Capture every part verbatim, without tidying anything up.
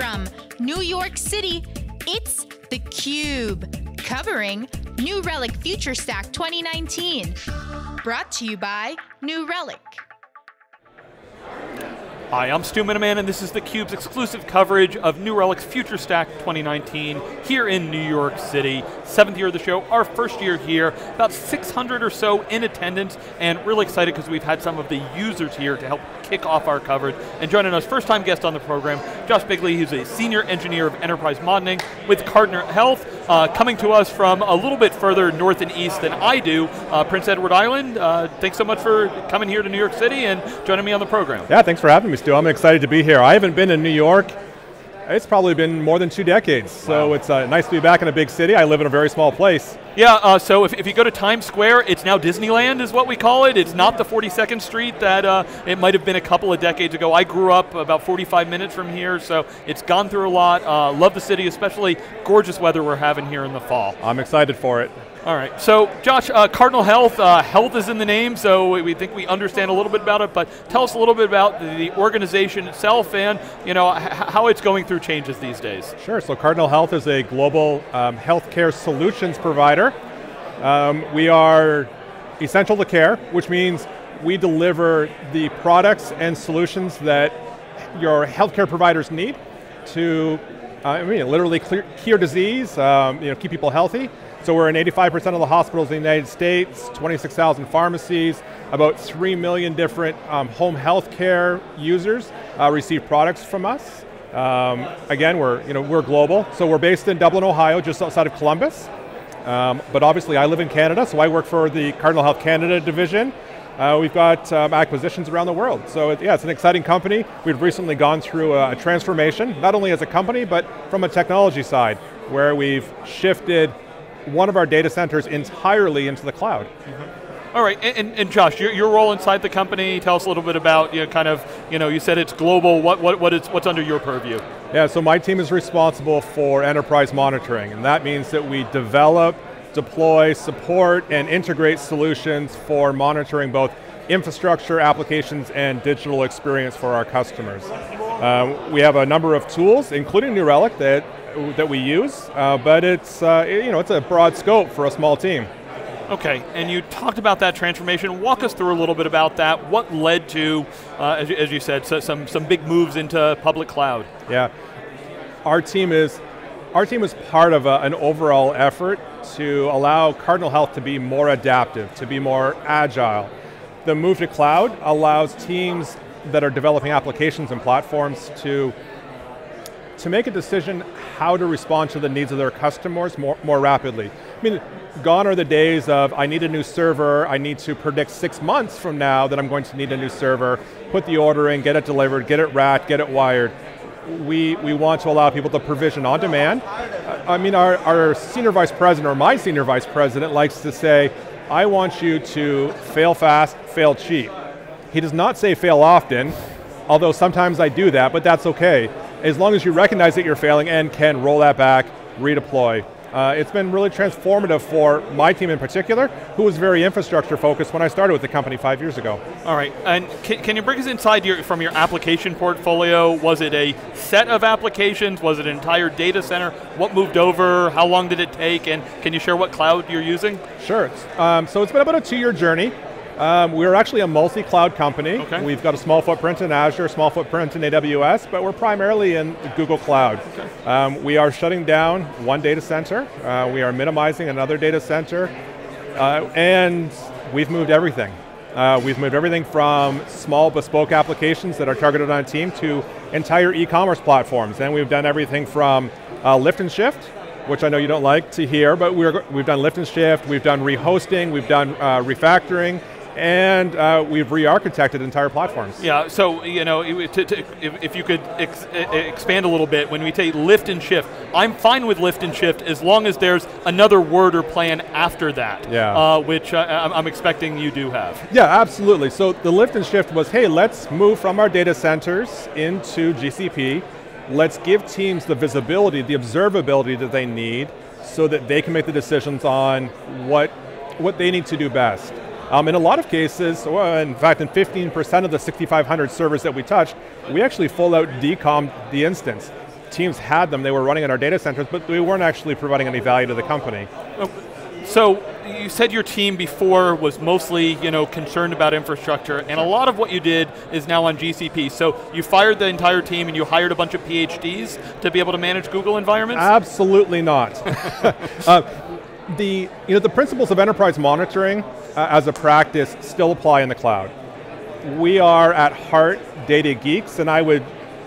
from New York City, it's theCUBE, covering New Relic FutureStack twenty nineteen. Brought to you by New Relic. Hi, I'm Stu Miniman, and this is theCUBE's exclusive coverage of New Relic's FutureStack twenty nineteen here in New York City. Seventh year of the show, our first year here. About six hundred or so in attendance, and really excited because we've had some of the users here to help kick off our coverage. And joining us, first time guest on the program, Josh Biggley, who's a senior engineer of enterprise modeling with Cardinal Health, uh, coming to us from a little bit further north and east than I do, uh, Prince Edward Island. Uh, thanks so much for coming here to New York City and joining me on the program. Yeah, thanks for having me, Stu. I'm excited to be here. I haven't been in New York, it's probably been more than two decades, so wow. It's uh, nice to be back in a big city. I live in a very small place. Yeah, uh, so if, if you go to Times Square, it's now Disneyland is what we call it. It's not the forty-second Street that uh, it might have been a couple of decades ago. I grew up about forty-five minutes from here, so it's gone through a lot. Uh, love the city, especially gorgeous weather we're having here in the fall. I'm excited for it. All right, so Josh, uh, Cardinal Health, uh, health is in the name, so we, we think we understand a little bit about it, but tell us a little bit about the organization itself and you know h how it's going through changes these days. Sure, so Cardinal Health is a global um, healthcare solutions provider. Um, we are essential to care, which means we deliver the products and solutions that your healthcare providers need to uh, I mean, literally clear, cure disease, um, you know, keep people healthy. So we're in eighty-five percent of the hospitals in the United States, twenty-six thousand pharmacies, about three million different um, home health care users uh, receive products from us. Um, again, we're, you know, we're global. So we're based in Dublin, Ohio, just outside of Columbus. Um, but obviously I live in Canada, so I work for the Cardinal Health Canada division. Uh, we've got um, acquisitions around the world. So it, yeah, it's an exciting company. We've recently gone through a, a transformation, not only as a company, but from a technology side, where we've shifted one of our data centers entirely into the cloud. Mm-hmm. All right, and, and Josh, your, your role inside the company, tell us a little bit about, you know, kind of, you know, you said it's global, what, what, what is, what's under your purview? Yeah, so my team is responsible for enterprise monitoring, and that means that we develop, deploy, support, and integrate solutions for monitoring both infrastructure, applications, and digital experience for our customers. Uh, we have a number of tools, including New Relic, that that we use, uh, but it's uh, you know it's a broad scope for a small team. Okay, and you talked about that transformation. Walk us through a little bit about that. What led to, uh, as, you, as you said, so some some big moves into public cloud? Yeah, our team is our team is part of a, an overall effort to allow Cardinal Health to be more adaptive, to be more agile. The move to cloud allows teams that are developing applications and platforms to to make a decision how to respond to the needs of their customers more, more rapidly. I mean, gone are the days of, I need a new server, I need to predict six months from now that I'm going to need a new server, put the order in, get it delivered, get it racked, get it wired. We, we want to allow people to provision on demand. I mean, our, our senior vice president, or my senior vice president, likes to say, I want you to fail fast, fail cheap. He does not say fail often, although sometimes I do that, but that's okay. As long as you recognize that you're failing and can roll that back, redeploy. Uh, it's been really transformative for my team in particular, who was very infrastructure focused when I started with the company five years ago. All right, and can, can you bring us inside your, from your application portfolio? Was it a set of applications? Was it an entire data center? What moved over? How long did it take? And can you share what cloud you're using? Sure, um, so it's been about a two year journey. Um, we're actually a multi-cloud company. Okay. We've got a small footprint in Azure, small footprint in A W S, but we're primarily in Google Cloud. Okay. Um, we are shutting down one data center. Uh, we are minimizing another data center. Uh, and we've moved everything. Uh, we've moved everything from small bespoke applications that are targeted on a team to entire e-commerce platforms. And we've done everything from uh, lift and shift, which I know you don't like to hear, but we're, we've done lift and shift, we've done rehosting, we've done uh, refactoring, and uh, we've re-architected entire platforms. Yeah, so you know, to, to, if, if you could ex expand a little bit, when we take lift and shift, I'm fine with lift and shift as long as there's another word or plan after that, yeah. uh, which I, I'm expecting you do have. Yeah, absolutely. So the lift and shift was, hey, let's move from our data centers into G C P, let's give teams the visibility, the observability that they need so that they can make the decisions on what, what they need to do best. Um, in a lot of cases, well, in fact, in fifteen percent of the six thousand five hundred servers that we touched, we actually full out decommed the instance. teams had them, they were running in our data centers, but we weren't actually providing any value to the company. So you said your team before was mostly, you know, concerned about infrastructure, and a lot of what you did is now on G C P. So you fired the entire team and you hired a bunch of PhDs to be able to manage Google environments? Absolutely not. uh, the, you know, the principles of enterprise monitoring uh, as a practice still apply in the cloud. We are at heart data geeks, and I would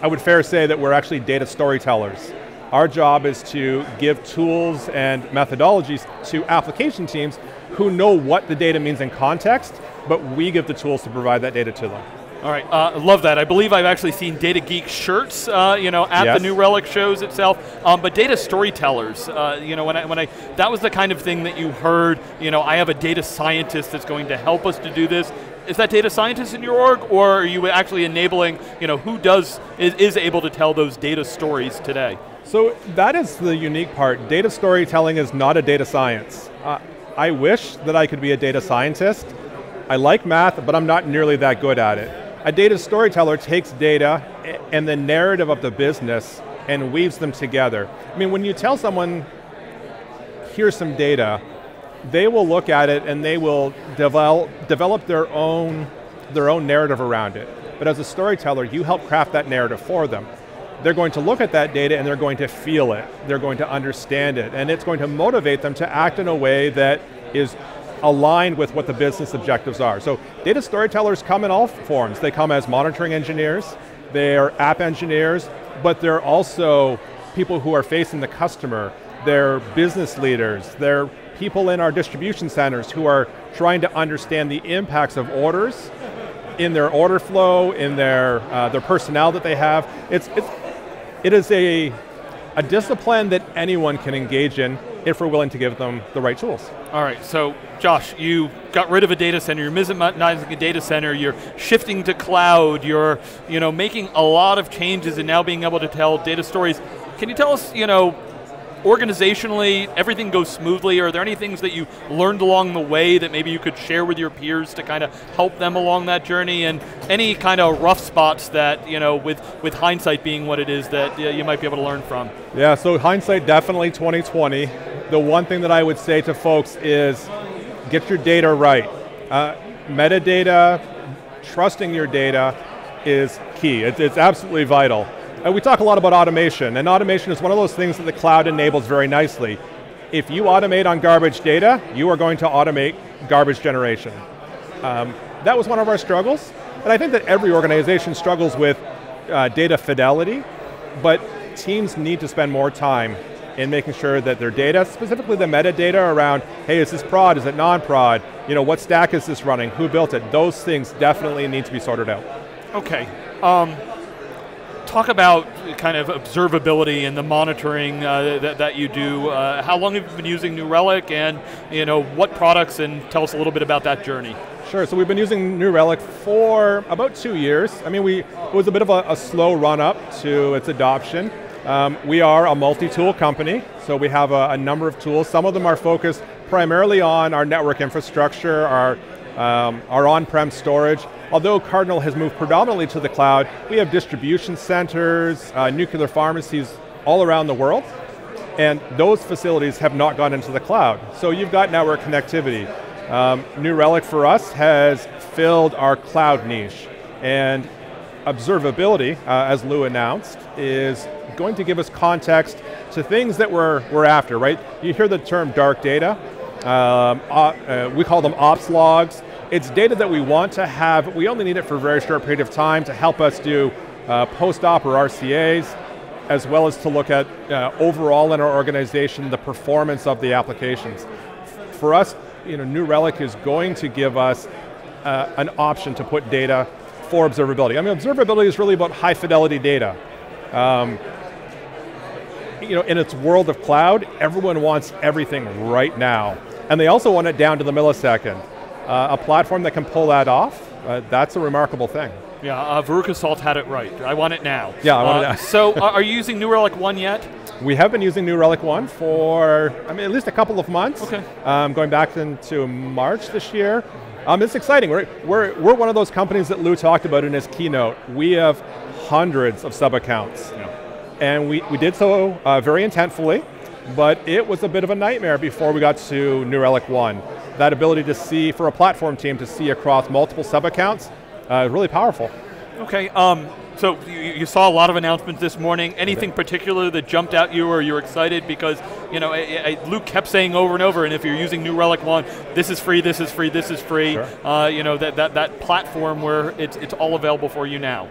I would fair say that we're actually data storytellers. Our job is to give tools and methodologies to application teams who know what the data means in context, but we give the tools to provide that data to them. All right, I uh, love that. I believe I've actually seen Data Geek shirts, uh, you know, at yes. the New Relic shows itself. Um, but data storytellers, uh, you know, when I when I that was the kind of thing that you heard. You know, I have a data scientist that's going to help us to do this. Is that data scientists in your org, or are you actually enabling, you know, who does, is, is able to tell those data stories today? So that is the unique part. Data storytelling is not a data science. Uh, I wish that I could be a data scientist. I like math, but I'm not nearly that good at it. A data storyteller takes data and the narrative of the business and weaves them together. I mean, when you tell someone, here's some data, they will look at it and they will develop, develop their own, their own narrative around it. But as a storyteller, you help craft that narrative for them. They're going to look at that data and they're going to feel it. They're going to understand it. And it's going to motivate them to act in a way that is aligned with what the business objectives are. So data storytellers come in all forms. They come as monitoring engineers, they are app engineers, but they're also people who are facing the customer. They're business leaders. They're people in our distribution centers who are trying to understand the impacts of orders in their order flow, in their uh, their personnel that they have. It's, it's, it is a, a discipline that anyone can engage in if we're willing to give them the right tools. All right, so Josh, you got rid of a data center, you're minimizing a data center, you're shifting to cloud, you're you know, making a lot of changes and now being able to tell data stories. Can you tell us, you know, organizationally, everything goes smoothly? Are there any things that you learned along the way that maybe you could share with your peers to kind of help them along that journey? And any kind of rough spots that, you know, with, with hindsight being what it is, that you might be able to learn from? Yeah, so hindsight definitely twenty twenty. The one thing that I would say to folks is get your data right. Uh, metadata, trusting your data is key. It, it's absolutely vital. And we talk a lot about automation, and automation is one of those things that the cloud enables very nicely. If you automate on garbage data, you are going to automate garbage generation. Um, that was one of our struggles, and I think that every organization struggles with uh, data fidelity, but teams need to spend more time in making sure that their data, specifically the metadata around, hey, is this prod, is it non-prod? You know, what stack is this running? Who built it? Those things definitely need to be sorted out. Okay. Um, Talk about kind of observability and the monitoring uh, that, that you do. Uh, how long have you been using New Relic, and you know, what products, and tell us a little bit about that journey. Sure, so we've been using New Relic for about two years. I mean, we, it was a bit of a, a slow run up to its adoption. Um, we are a multi-tool company, so we have a, a number of tools. Some of them are focused primarily on our network infrastructure, our, um, our on-prem storage. Although Cardinal has moved predominantly to the cloud, we have distribution centers, uh, nuclear pharmacies all around the world, and those facilities have not gone into the cloud. So you've got network connectivity. Um, New Relic for us has filled our cloud niche, and observability, uh, as Lou announced, is going to give us context to things that we're, we're after, right? You hear the term dark data. Um, uh, uh, we call them ops logs. It's data that we want to have, but we only need it for a very short period of time to help us do uh, post-op or R C As, as well as to look at uh, overall in our organization, the performance of the applications. For us, you know, New Relic is going to give us uh, an option to put data for observability. I mean, observability is really about high fidelity data. Um, you know, in its world of cloud, everyone wants everything right now. And they also want it down to the millisecond. Uh, a platform that can pull that off, uh, that's a remarkable thing. Yeah, uh, Veruca Salt had it right. I want it now. Yeah, I want uh, it now. So are you using New Relic One yet? We have been using New Relic One for, I mean, at least a couple of months. Okay. Um, going back into March this year. Um, it's exciting. We're, we're, we're one of those companies that Lou talked about in his keynote. We have hundreds of sub-accounts. Yeah. And we, we did so uh, very intentfully, but it was a bit of a nightmare before we got to New Relic One. That ability to see, for a platform team, to see across multiple sub-accounts, uh, really powerful. Okay, um, so you, you saw a lot of announcements this morning. Anything particular that jumped out you or you're excited? Because you know, I, I, Luke kept saying over and over, and if you're using New Relic One, this is free, this is free, this is free. Sure. Uh, you know, that, that, that platform where it's, it's all available for you now.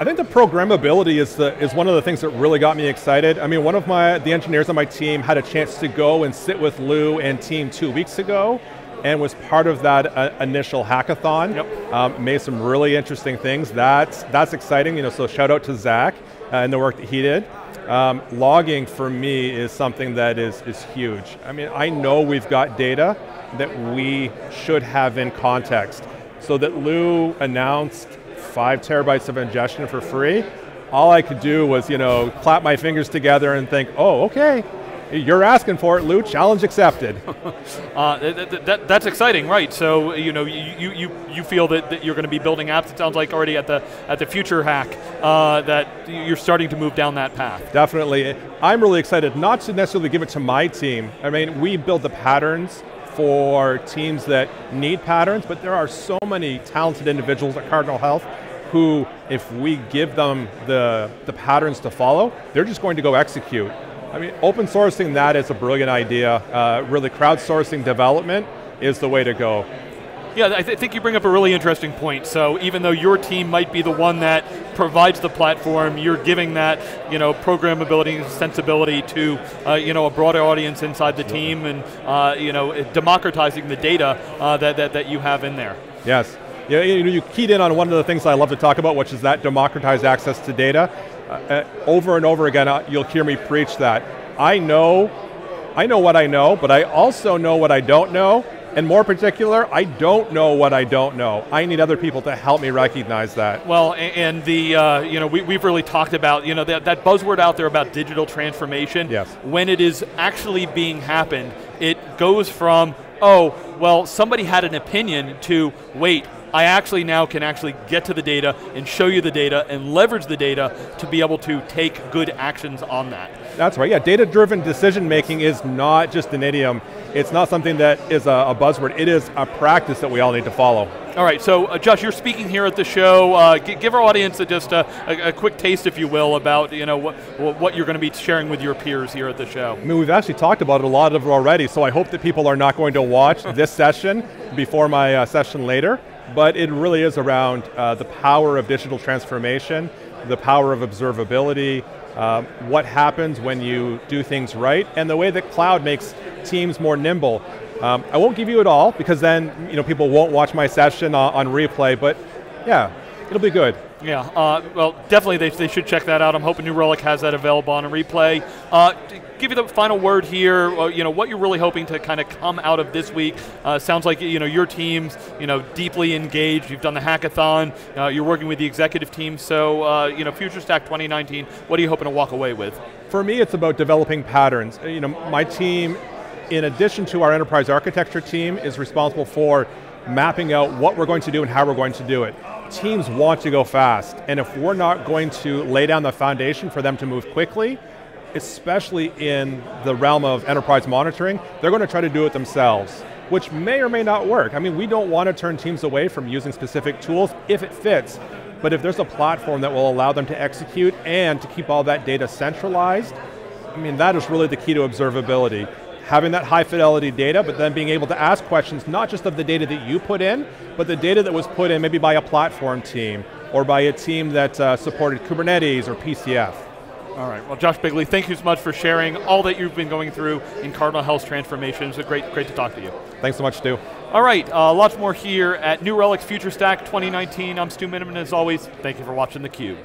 I think the programmability is, the, is one of the things that really got me excited. I mean, one of my, the engineers on my team had a chance to go and sit with Lou and team two weeks ago and was part of that uh, initial hackathon. Yep. Um, made some really interesting things. That's, that's exciting, you know, so shout out to Zach uh, and the work that he did. Um, logging for me is something that is, is huge. I mean, I know we've got data that we should have in context. So that Lou announced five terabytes of ingestion for free, all I could do was, you know, clap my fingers together and think, oh, okay, you're asking for it, Lou, challenge accepted. uh, that, that, that's exciting, right? So, you know, you, you, you feel that, that you're going to be building apps, it sounds like already at the, at the future hack, uh, that you're starting to move down that path. Definitely. I'm really excited, not to necessarily give it to my team. I mean, we build the patterns for teams that need patterns, but there are so many talented individuals at Cardinal Health who, if we give them the, the patterns to follow, they're just going to go execute. I mean, open sourcing that is a brilliant idea. Uh, really, crowdsourcing development is the way to go. Yeah, I th think you bring up a really interesting point. So even though your team might be the one that provides the platform, you're giving that, you know, programmability and sensibility to, uh, you know, a broader audience inside the team, and uh, you know, democratizing the data uh, that, that that you have in there. Yes, yeah, you know, you keyed in on one of the things I love to talk about, which is that democratized access to data. Uh, over and over again, uh, you'll hear me preach that. I know, I know what I know, but I also know what I don't know. And more particular, I don't know what I don't know. I need other people to help me recognize that. Well, and the, uh, you know, we, we've really talked about, you know, that, that buzzword out there about digital transformation. Yes. When it is actually being happened, it goes from, oh, well, somebody had an opinion to, wait, I actually now can actually get to the data and show you the data and leverage the data to be able to take good actions on that. That's right, yeah, data-driven decision-making is not just an idiom. It's not something that is a, a buzzword. It is a practice that we all need to follow. All right, so uh, Josh, you're speaking here at the show. Uh, give our audience a, just a, a, a quick taste, if you will, about, you know, what, what you're going to be sharing with your peers here at the show. I mean, we've actually talked about it a lot of already, so I hope that people are not going to watch this session before my uh, session later. But it really is around uh, the power of digital transformation, the power of observability, um, what happens when you do things right, and the way that cloud makes teams more nimble. Um, I won't give you it all, because then, you know, people won't watch my session on, on replay, but yeah, it'll be good. Yeah, uh, well, definitely they, they should check that out. I'm hoping New Relic has that available on a replay. Uh, to give you the final word here, uh, you know, what you're really hoping to kind of come out of this week. Uh, sounds like, you know, your team's, you know, deeply engaged. You've done the hackathon. Uh, you're working with the executive team. So, uh, you know, FutureStack twenty nineteen, what are you hoping to walk away with? For me, it's about developing patterns. You know, my team, in addition to our enterprise architecture team, is responsible for mapping out what we're going to do and how we're going to do it. Teams want to go fast, and if we're not going to lay down the foundation for them to move quickly, especially in the realm of enterprise monitoring, they're going to try to do it themselves, which may or may not work. I mean, we don't want to turn teams away from using specific tools if it fits, but if there's a platform that will allow them to execute and to keep all that data centralized, I mean, that is really the key to observability. Having that high fidelity data, but then being able to ask questions, not just of the data that you put in, but the data that was put in maybe by a platform team, or by a team that uh, supported Kubernetes or P C F. All right, well, Josh Biggley, thank you so much for sharing all that you've been going through in Cardinal Health's transformation. It's great, great to talk to you. Thanks so much, Stu. All right, uh, lots more here at New Relic's FutureStack twenty nineteen. I'm Stu Miniman, as always. Thank you for watching theCUBE.